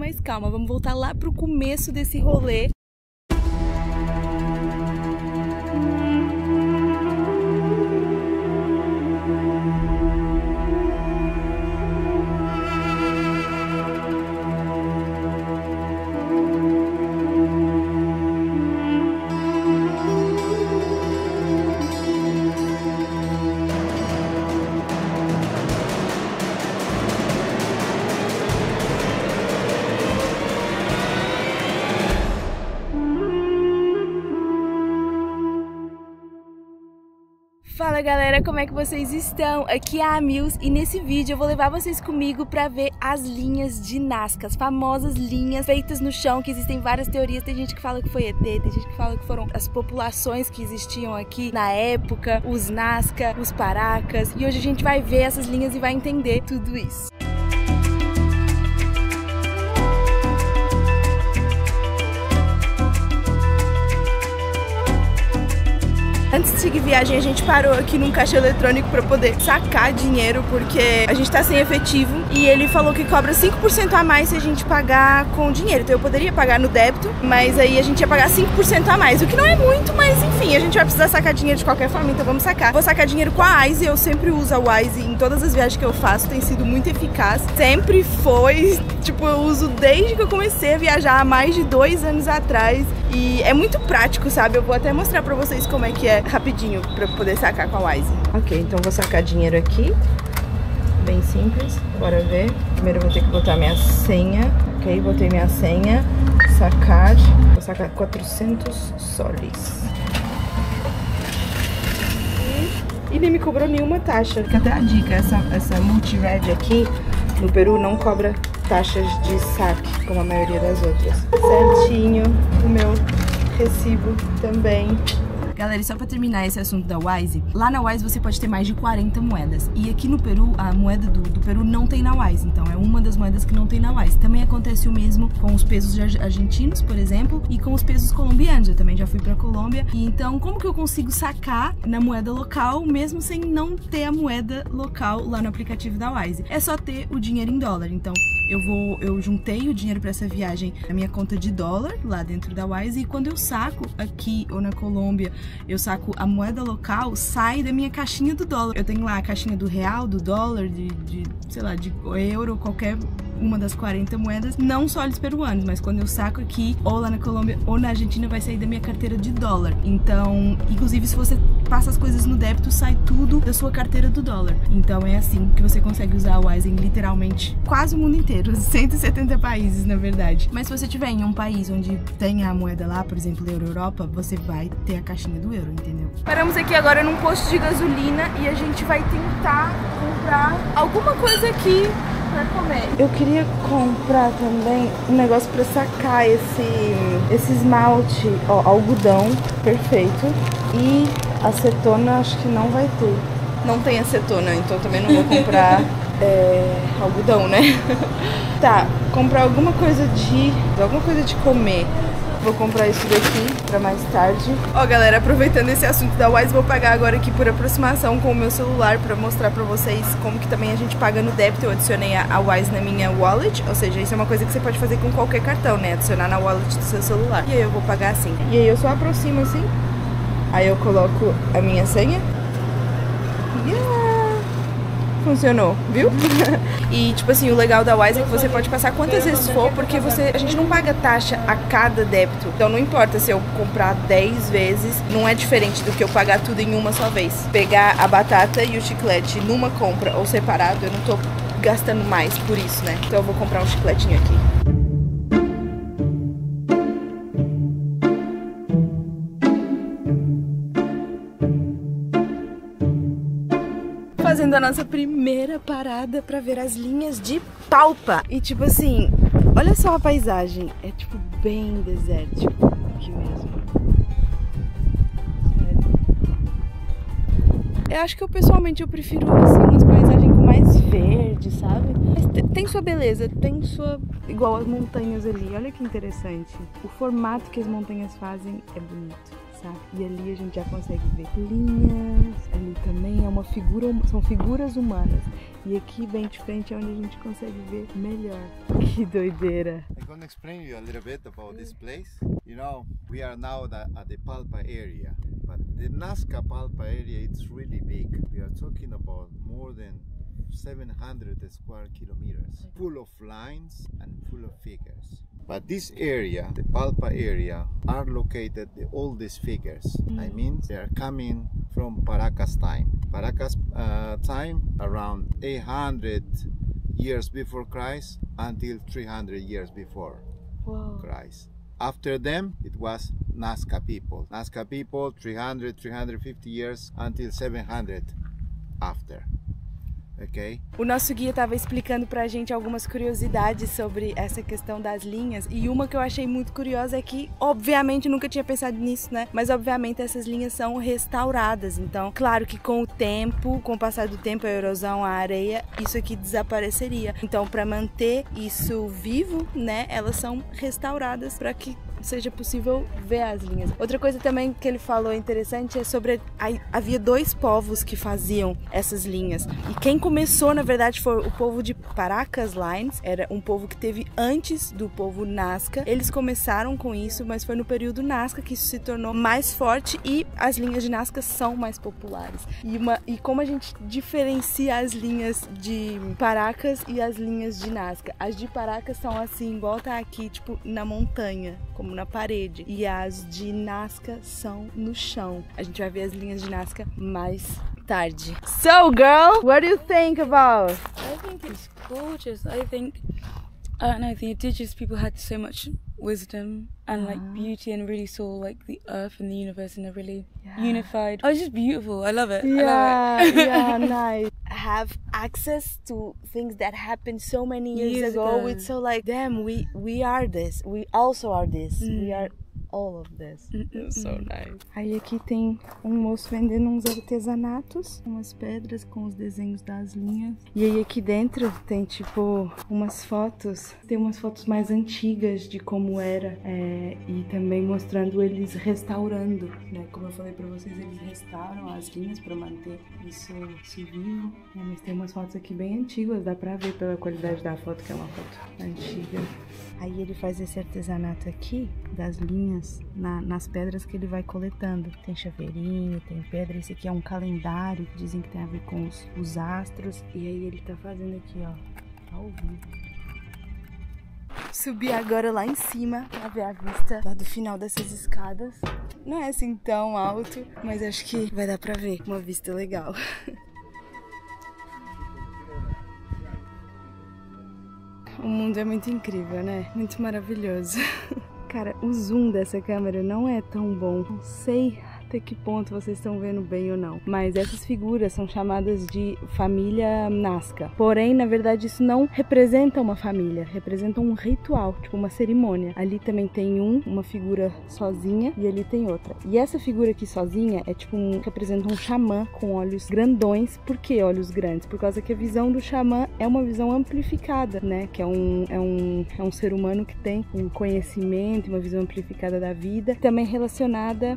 mais calma. Vamos voltar lá pro começo desse rolê. Fala galera, como é que vocês estão? Aqui é a Mills e nesse vídeo eu vou levar vocês comigo para ver as linhas de Nazca, as famosas linhas feitas no chão, que existem várias teorias. Tem gente que fala que foi ET, tem gente que fala que foram as populações que existiam aqui na época, os Nazca, os Paracas, e hoje a gente vai ver essas linhas e vai entender tudo isso. Antes de seguir viagem, a gente parou aqui num caixa eletrônico para poder sacar dinheiro, porque a gente tá sem efetivo e ele falou que cobra 5% a mais se a gente pagar com dinheiro. Então eu poderia pagar no débito, mas aí a gente ia pagar 5% a mais, o que não é muito, mas enfim, a gente vai precisar sacar dinheiro de qualquer forma, então vamos sacar. Vou sacar dinheiro com a Wise, eu sempre uso a Wise em todas as viagens que eu faço, tem sido muito eficaz. Sempre foi, tipo, eu uso desde que eu comecei a viajar há mais de 2 anos atrás. E é muito prático, sabe? Eu vou até mostrar pra vocês como é que é rapidinho pra poder sacar com a Wise. Ok, então vou sacar dinheiro aqui. Bem simples, bora ver. Primeiro eu vou ter que botar minha senha. Ok, botei minha senha. Sacar. Vou sacar 400 soles. E nem me cobrou nenhuma taxa. Fica até a dica, essa MultiRed aqui no Peru não cobra taxas de saque, como a maioria das outras. Certinho, o meu recibo também. Galera, e só pra terminar esse assunto da Wise, lá na Wise você pode ter mais de 40 moedas. E aqui no Peru, a moeda do Peru não tem na Wise, então é uma das moedas que não tem na Wise. Também acontece o mesmo com os pesos argentinos, por exemplo, e com os pesos colombianos. Eu também já fui pra Colômbia. E então, como que eu consigo sacar na moeda local, mesmo sem não ter a moeda local lá no aplicativo da Wise? É só ter o dinheiro em dólar. Então, eu juntei o dinheiro pra essa viagem na minha conta de dólar, lá dentro da Wise, e quando eu saco aqui ou na Colômbia, eu saco a moeda local, sai da minha caixinha do dólar. Eu tenho lá a caixinha do real, do dólar, de sei lá, de euro, qualquer uma das 40 moedas, não só os peruanos, mas quando eu saco aqui, ou lá na Colômbia ou na Argentina, vai sair da minha carteira de dólar. Então, inclusive, se você passa as coisas no débito, sai tudo da sua carteira do dólar. Então é assim que você consegue usar a Wise em literalmente quase o mundo inteiro, 170 países na verdade. Mas se você estiver em um país onde tem a moeda lá, por exemplo, euro Europa, você vai ter a caixinha do euro, entendeu? Paramos aqui agora num posto de gasolina e a gente vai tentar comprar alguma coisa aqui pra comer. Eu queria comprar também um negócio pra sacar esse esmalte, ó, algodão, perfeito. E acetona acho que não vai ter. Não tem acetona, então também não vou comprar algodão, né? Tá, comprar alguma coisa de comer. Vou comprar isso daqui pra mais tarde. Ó, galera, aproveitando esse assunto da Wise, vou pagar agora aqui por aproximação com o meu celular pra mostrar pra vocês como que também a gente paga no débito. Eu adicionei a Wise na minha wallet, ou seja, isso é uma coisa que você pode fazer com qualquer cartão, né? Adicionar na wallet do seu celular. E aí eu vou pagar assim. E aí eu só aproximo assim, aí eu coloco a minha senha. Funcionou, viu? E tipo assim, o legal da Wise é que você pode passar quantas vezes for, porque a gente não paga taxa a cada débito. Então não importa se eu comprar 10 vezes, não é diferente do que eu pagar tudo em uma só vez. Pegar a batata e o chiclete numa compra ou separado, eu não tô gastando mais por isso, né? Então eu vou comprar um chicletinho aqui. Fazendo a nossa primeira parada pra ver as linhas de Palpa. E tipo assim, olha só a paisagem. É tipo bem desértico aqui mesmo. Sério. Eu acho que eu pessoalmente prefiro assim, umas paisagens com mais verde, sabe? Mas tem sua beleza, tem sua... igual as montanhas ali, olha que interessante. O formato que as montanhas fazem é bonito. passar. E ali a gente já consegue ver linhas, ali também é uma figura, são figuras humanas. E aqui bem de frente é onde a gente consegue ver melhor. Que doideira! I'm gonna explain you a little bit about this place. You know, we are now at the Palpa area, but the Nazca Palpa area it's really big. We are talking about more than 700 square kilometers, full of lines and full of figures. But this area, the Palpa area, are located the oldest figures. I mean, they are coming from Paracas time. Paracas time around 800 years before Christ until 300 years before Christ. After them, it was Nazca people. Nazca people 300, 350 years until 700 after. Okay. O nosso guia estava explicando pra gente algumas curiosidades sobre essa questão das linhas, e uma que eu achei muito curiosa é que, obviamente, nunca tinha pensado nisso, né? Mas, obviamente, essas linhas são restauradas. Então, claro que com o tempo, com o passar do tempo, a erosão, a areia, isso aqui desapareceria. Então, para manter isso vivo, né? Elas são restauradas para que seja possível ver as linhas. Outra coisa também que ele falou interessante é sobre havia dois povos que faziam essas linhas, e quem começou na verdade foi o povo de Paracas Lines, era um povo que teve antes do povo Nazca. Eles começaram com isso, mas foi no período Nazca que isso se tornou mais forte e as linhas de Nazca são mais populares. E como a gente diferencia as linhas de Paracas e as linhas de Nazca? As de Paracas são assim, igual tá aqui, tipo na montanha, como na parede, e as de Nazca são no chão. A gente vai ver as linhas de Nazca mais tarde. So, girl, what do you think about? I think it's gorgeous. I think it teaches people had so much wisdom and like beauty, and really saw like the earth and the universe in a really unified. Oh, it's just beautiful. I love it. Yeah, I love it. Yeah, nice. Have access to things that happened so many years ago. It's so like, damn, we are this. We also are this. We are all of this. So nice. Aí aqui tem um moço vendendo uns artesanatos, umas pedras com os desenhos das linhas. E aí aqui dentro tem tipo umas fotos, tem umas fotos mais antigas de como era, e também mostrando eles restaurando, né? Como eu falei pra vocês, eles restauram as linhas pra manter isso vivo, né? Mas tem umas fotos aqui bem antigas, dá pra ver pela qualidade da foto que é uma foto antiga. Aí ele faz esse artesanato aqui das linhas nas pedras que ele vai coletando. Tem chaveirinho, tem pedra, esse aqui é um calendário que dizem que tem a ver com os astros, e aí ele tá fazendo aqui, ó, ao vivo. Subi agora lá em cima pra ver a vista lá do final dessas escadas. Não é assim tão alto, mas acho que vai dar pra ver uma vista legal. O mundo é muito incrível, né? Muito maravilhoso. Cara, o zoom dessa câmera não é tão bom, não sei até que ponto vocês estão vendo bem ou não, mas essas figuras são chamadas de família Nazca, porém, na verdade, isso não representa uma família, representa um ritual, tipo uma cerimônia. Ali também tem uma figura sozinha e ali tem outra, e essa figura aqui sozinha é tipo representa um xamã com olhos grandões. Por que olhos grandes? Por causa que a visão do xamã é uma visão amplificada, né, que é um ser humano que tem um conhecimento, uma visão amplificada da vida, também relacionada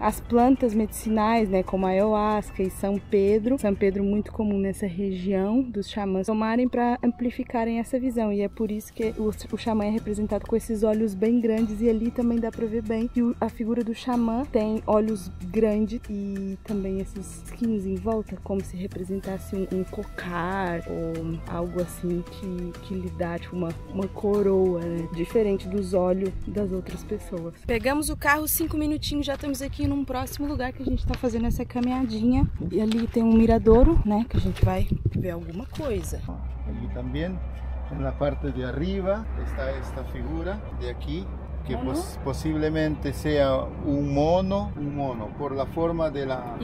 às plantas medicinais, né, como a Ayahuasca e São Pedro. São Pedro muito comum nessa região dos xamãs tomarem para amplificarem essa visão, e é por isso que o xamã é representado com esses olhos bem grandes, e ali também dá para ver bem. E a figura do xamã tem olhos grandes e também esses skins em volta, como se representasse um cocar ou algo assim que lhe dá tipo uma coroa, né? Diferente dos olhos das outras pessoas. Pegamos o carro, 5 minutinhos, já estamos aqui num próximo lugar que a gente tá fazendo essa caminhadinha, e ali tem um miradouro, né, que a gente vai ver alguma coisa. Ali também, na parte de arriba, está esta figura de aqui, que possivelmente sea un mono, por la forma de la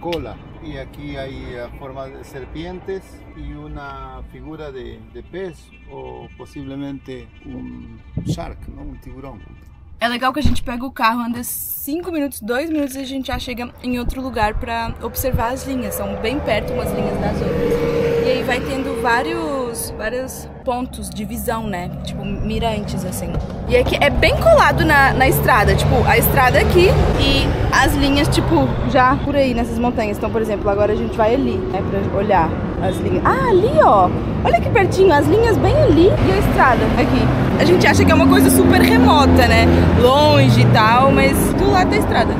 cola. Y aquí hay formas de serpientes y una figura de pez, o posiblemente un shark, ¿no? Un tiburón. É legal que a gente pega o carro, anda 5 minutos, 2 minutos e a gente já chega em outro lugar pra observar as linhas. São bem perto umas linhas das outras. E aí vai tendo vários vários pontos de visão, né? Tipo, mirantes, assim. E aqui é bem colado na estrada, tipo, a estrada aqui e as linhas, tipo, já por aí nessas montanhas. Então, por exemplo, agora a gente vai ali, né, pra olhar as linhas. Ah, ali, ó! Olha que pertinho, as linhas bem ali e a estrada aqui. A gente acha que é uma coisa super remota, né? Longe e tal, mas do lado da estrada.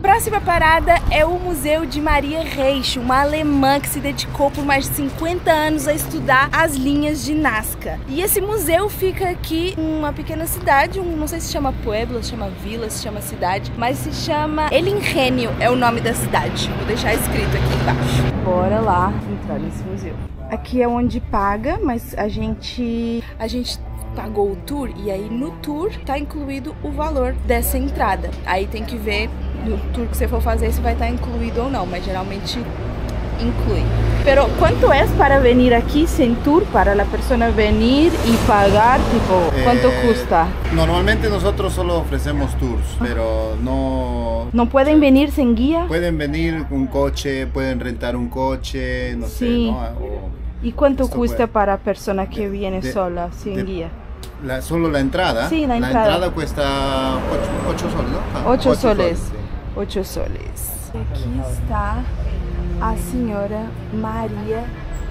A próxima parada é o Museu de Maria Reiche, uma alemã que se dedicou por mais de 50 anos a estudar as linhas de Nazca. E esse museu fica aqui em uma pequena cidade, não sei se chama Pueblo, se chama Vila, se chama cidade, mas se chama El Ingenio, é o nome da cidade. Vou deixar escrito aqui embaixo. Bora lá entrar nesse museu. Aqui é onde paga, mas a gente pagou o tour e aí no tour tá incluído o valor dessa entrada. Aí tem que ver no tour que você for fazer se vai estar incluído ou não, mas geralmente inclui. Pero, ¿cuánto es para venir aquí sin tour? Para la persona venir y pagar, tipo, ¿cuánto cuesta? Normalmente nosotros solo ofrecemos tours, pero no... ¿No pueden venir sin guía? Pueden venir con coche, pueden rentar un coche, no sé, ¿no? ¿Y cuánto cuesta para persona que viene sola, sin guía? ¿Solo la entrada? Sí, la entrada. La entrada cuesta 8 soles, ¿no? 8 soles. 8 soles. Aqui está a senhora Maria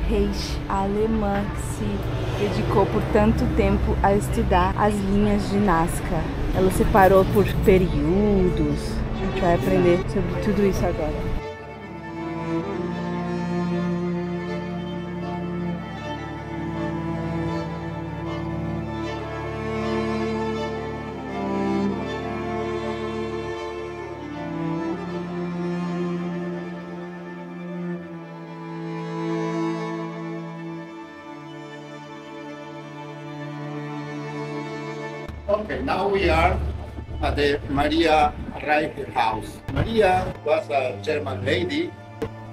Reiche, alemã que se dedicou por tanto tempo a estudar as linhas de Nazca. Ela separou por períodos. A gente vai aprender sobre tudo isso agora. Okay, now we are at the Maria Reiche house. Maria was a German lady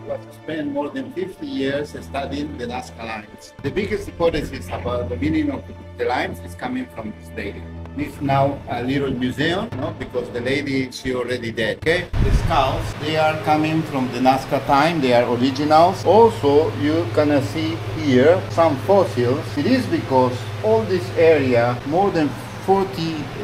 who spent more than 50 years studying the Nazca lines. The biggest hypothesis about the meaning of the lines is coming from this lady. It's now a little museum, no? Because the lady, she already dead, okay? The skulls, they are coming from the Nazca time, they are originals. Also, you can see here some fossils. It is because all this area, more than 40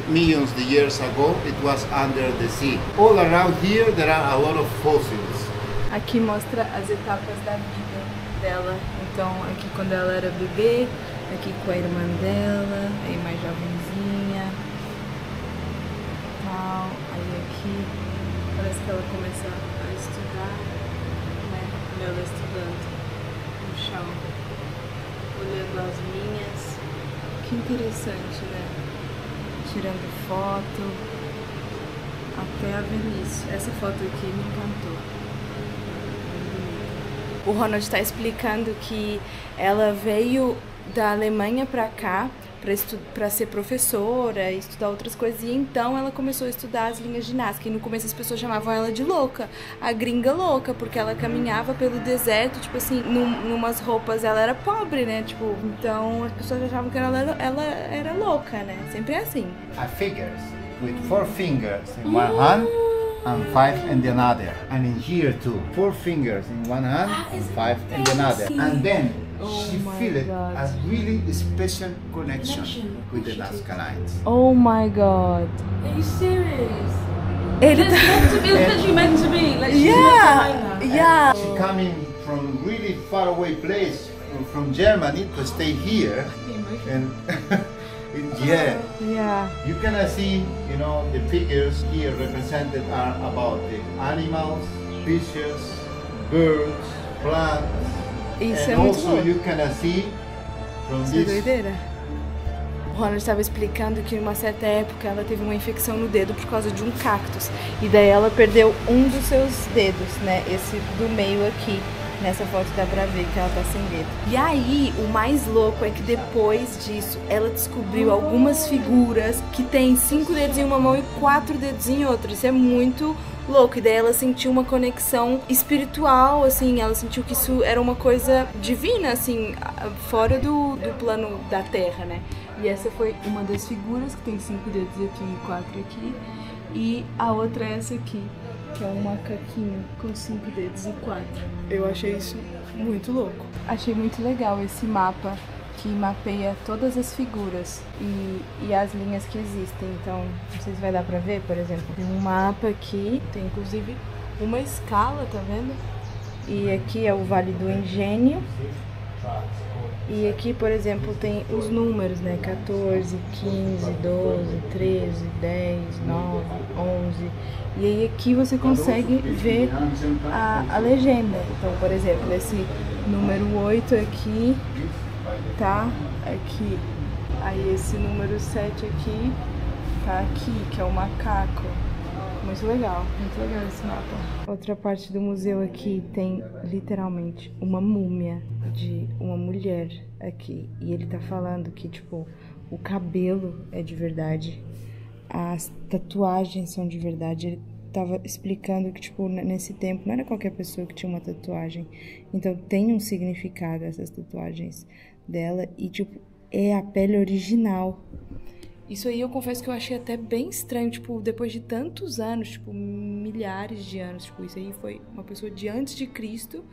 million years ago, it was under the sea. All around here there are a lot of fossils. Aqui mostra as etapas da vida dela. Então, aqui quando ela era bebê, aqui com a irmã dela, aí mais jovenzinha, tal. Aí aqui parece que ela começa a estudar, né? Ela estudando no chão, olhando as linhas. Que interessante, né? Tirando foto até a velhice. Essa foto aqui me encantou. O Ronald está explicando que ela veio da Alemanha para cá para ser professora, estudar outras coisas, e então ela começou a estudar as linhas de Nazca, e no começo as pessoas chamavam ela de louca, a gringa louca, porque ela caminhava pelo deserto, tipo assim, numas roupas, ela era pobre, né, tipo, então as pessoas achavam que ela era louca, né, sempre é assim. A figures, with 4 fingers in one hand, and 5 in the other, and in here too, 4 fingers in one hand, and 5 in the other, and then she feels a really special connection with the Nazca lines. Oh my God! Are you serious? It's meant to be. It's literally meant to be. Like she's not China. Yeah. She's coming from really far away place, from Germany, to stay here. And yeah, yeah. You can see, you know, the figures here represented are about the animals, fishes, birds, plants. Isso é muito bom. Isso é doideira. O Ronald estava explicando que em uma certa época ela teve uma infecção no dedo por causa de um cactus. E daí ela perdeu um dos seus dedos, né? Esse do meio aqui. Nessa foto dá pra ver que ela tá sem dedo. E aí, o mais louco é que depois disso, ela descobriu algumas figuras que tem 5 dedos em uma mão e 4 dedos em outra. Isso é muito louco. E daí ela sentiu uma conexão espiritual, assim, ela sentiu que isso era uma coisa divina, assim, fora do plano da Terra, né? E essa foi uma das figuras que tem 5 dedos aqui e 4 aqui. E a outra é essa aqui. que é um macaquinho com 5 dedos e 4. Eu achei isso muito louco. Achei muito legal esse mapa que mapeia todas as figuras e as linhas que existem. Então, não sei se vai dar pra ver, por exemplo, tem um mapa aqui, tem inclusive uma escala, tá vendo? E aqui é o Vale do Engenho. E aqui, por exemplo, tem os números, né? 14, 15, 12, 13, 10, 9, 11. E aí aqui você consegue ver a legenda. Então, por exemplo, esse número 8 aqui, tá aqui. Aí esse número 7 aqui, tá aqui, que é o macaco. Muito legal esse mapa. Outra parte do museu aqui tem literalmente uma múmia de uma mulher aqui. E ele tá falando que, tipo, o cabelo é de verdade, as tatuagens são de verdade. Ele tava explicando que, tipo, nesse tempo não era qualquer pessoa que tinha uma tatuagem. Então tem um significado essas tatuagens dela e, tipo, é a pele original. Isso aí eu confesso que eu achei até bem estranho, tipo, depois de tantos anos, tipo, milhares de anos, tipo, isso aí foi uma pessoa de antes de Cristo,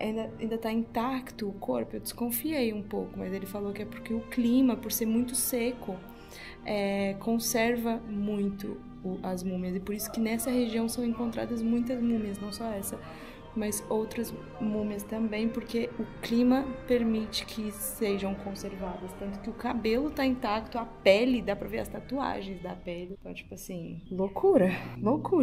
ainda tá intacto o corpo, eu desconfiei um pouco, mas ele falou que é porque o clima, por ser muito seco, conserva muito as múmias, e por isso que nessa região são encontradas muitas múmias, não só essa, mas outras múmias também, porque o clima permite que sejam conservadas, tanto que o cabelo tá intacto, a pele, dá pra ver as tatuagens da pele, então, tipo assim, loucura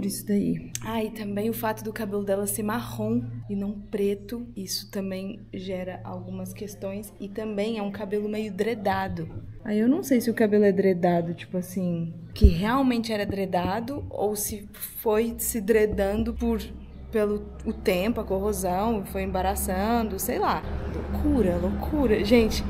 isso daí. Ah, e também o fato do cabelo dela ser marrom e não preto, isso também gera algumas questões, e também é um cabelo meio dredado. Aí eu não sei se o cabelo é dredado, tipo assim, que realmente era dredado, ou se foi se dredando pelo tempo, a corrosão, foi embaraçando, sei lá. Loucura. Gente,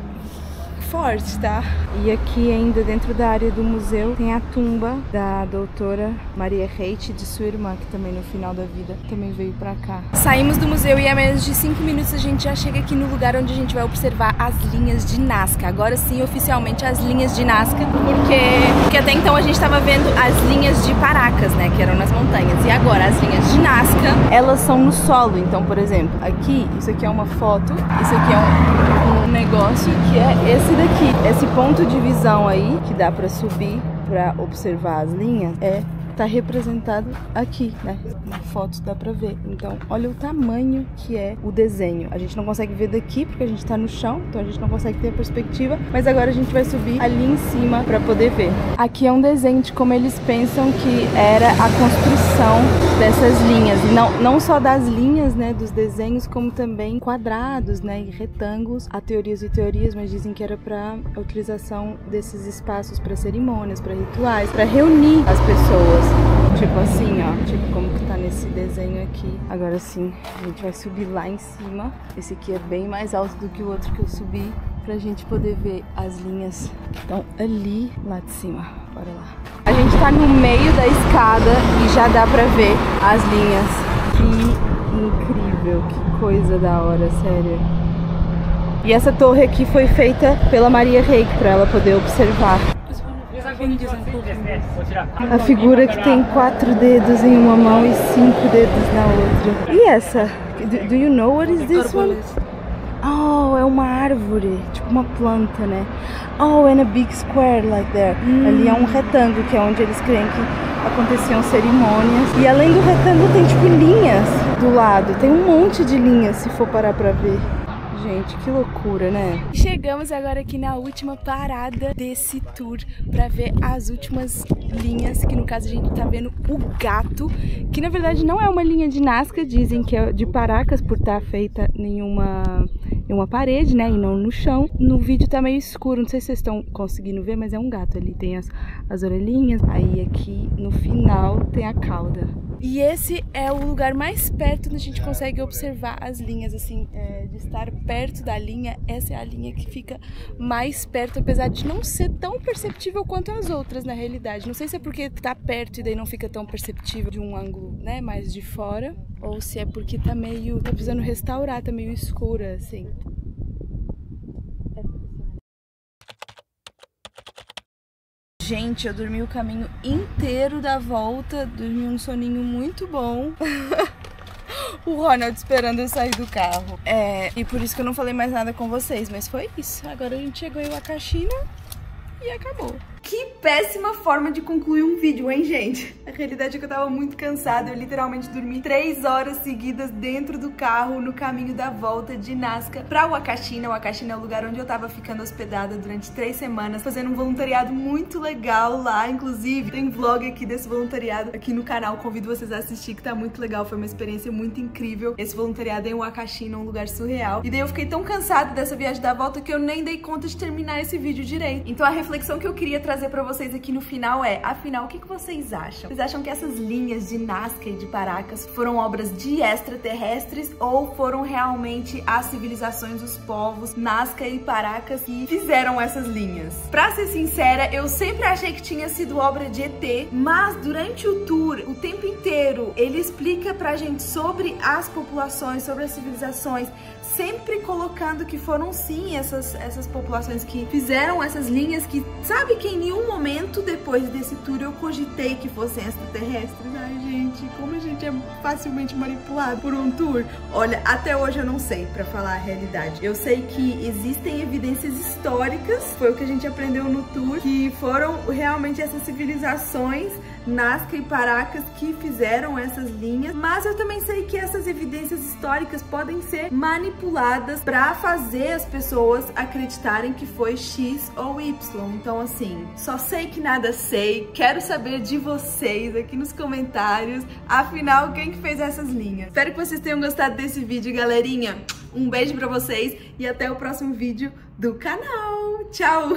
forte, tá? E aqui ainda dentro da área do museu tem a tumba da doutora Maria Reiche, de sua irmã, que também no final da vida também veio pra cá. Saímos do museu e a menos de 5 minutos a gente já chega aqui no lugar onde a gente vai observar as linhas de Nazca. Agora sim, oficialmente, as linhas de Nazca, porque até então a gente tava vendo as linhas de Paracas, né, que eram nas montanhas. E agora as linhas de Nazca, elas são no solo. Então, por exemplo, aqui, isso aqui é uma foto, isso aqui é um negócio que é esse daqui. Esse ponto de visão aí, que dá pra subir pra observar as linhas, tá representado aqui, né? Na foto dá pra ver. Então, olha o tamanho que é o desenho. A gente não consegue ver daqui, porque a gente tá no chão, então a gente não consegue ter a perspectiva, mas agora a gente vai subir ali em cima pra poder ver. Aqui é um desenho de como eles pensam que era a construção dessas linhas. Não só das linhas, né, dos desenhos, como também quadrados, né, e retângulos. Há teorias e teorias, mas dizem que era pra utilização desses espaços pra cerimônias, pra rituais, pra reunir as pessoas. Tipo assim, ó, tipo como que tá nesse desenho aqui. Agora sim, a gente vai subir lá em cima. Esse aqui é bem mais alto do que o outro que eu subi, pra gente poder ver as linhas que estão ali lá de cima. Bora lá. A gente tá no meio da escada e já dá pra ver as linhas. Que incrível, que coisa da hora, sério. E essa torre aqui foi feita pela Maria Reiche, pra ela poder observar. A figura que tem 4 dedos em uma mão e 5 dedos na outra. E essa? Do you know what is this one? Oh, é uma árvore, tipo uma planta, né? Oh, and a big square like that. Ali é um retângulo, que é onde eles creem que aconteciam cerimônias. E além do retângulo tem, tipo, linhas do lado. Tem um monte de linhas, se for parar pra ver. Gente, que loucura, né? Chegamos agora aqui na última parada desse tour pra ver as últimas linhas, que no caso a gente tá vendo o gato, que na verdade não é uma linha de Nazca, dizem que é de Paracas por estar feita em uma parede, né, e não no chão. No vídeo tá meio escuro, não sei se vocês estão conseguindo ver, mas é um gato ali, tem as orelhinhas, aí aqui no final tem a cauda. E esse é o lugar mais perto onde a gente consegue observar as linhas, assim, de estar perto da linha. Essa é a linha que fica mais perto, apesar de não ser tão perceptível quanto as outras, na realidade. Não sei se é porque tá perto e daí não fica tão perceptível de um ângulo, né, mais de fora, ou se é porque tá precisando restaurar, tá meio escura, assim. Gente, eu dormi o caminho inteiro da volta, dormi um soninho muito bom. O Ronald esperando eu sair do carro. E por isso que eu não falei mais nada com vocês, mas foi isso. Agora a gente chegou em Huacachina e acabou. Que péssima forma de concluir um vídeo, hein, gente? A realidade é que eu tava muito cansada, eu literalmente dormi 3 horas seguidas dentro do carro no caminho da volta de Nazca pra Huacachina. Huacachina é o lugar onde eu tava ficando hospedada durante 3 semanas, fazendo um voluntariado muito legal lá, inclusive. Tem vlog aqui desse voluntariado aqui no canal, convido vocês a assistir que tá muito legal, foi uma experiência muito incrível. Esse voluntariado em Huacachina, um lugar surreal. E daí eu fiquei tão cansada dessa viagem da volta que eu nem dei conta de terminar esse vídeo direito. Então a reflexão que eu queria trazer pra vocês aqui no final é, afinal, o que vocês acham? Vocês acham que essas linhas de Nazca e de Paracas foram obras de extraterrestres ou foram realmente as civilizações, os povos, Nazca e Paracas que fizeram essas linhas? Pra ser sincera, eu sempre achei que tinha sido obra de ET, mas durante o tour, o tempo inteiro, ele explica pra gente sobre as populações, sobre as civilizações, sempre colocando que foram sim essas populações que fizeram essas linhas, que sabe que em nenhum momento depois desse tour eu cogitei que fossem extraterrestres. Ai, gente, como a gente é facilmente manipulado por um tour. Olha, até hoje eu não sei, pra falar a realidade. Eu sei que existem evidências históricas, foi o que a gente aprendeu no tour, que foram realmente essas civilizações Nazca e Paracas que fizeram essas linhas, mas eu também sei que essas evidências históricas podem ser manipuladas para fazer as pessoas acreditarem que foi X ou Y. Então, assim, só sei que nada sei, quero saber de vocês aqui nos comentários, afinal, quem que fez essas linhas? Espero que vocês tenham gostado desse vídeo, galerinha. Um beijo pra vocês e até o próximo vídeo do canal. Tchau!